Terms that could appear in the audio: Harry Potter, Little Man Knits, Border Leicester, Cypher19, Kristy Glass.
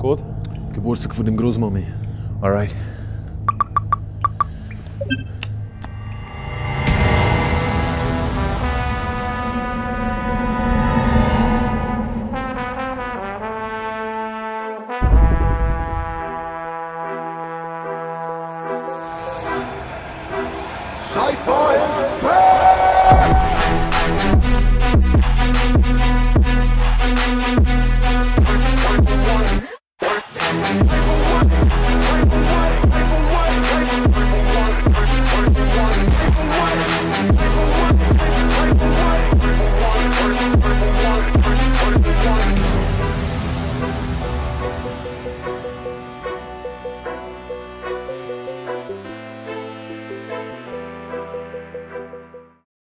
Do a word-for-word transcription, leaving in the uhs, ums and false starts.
Gut. Geburtstag von dem Großmami. Alright. Cypher ist back!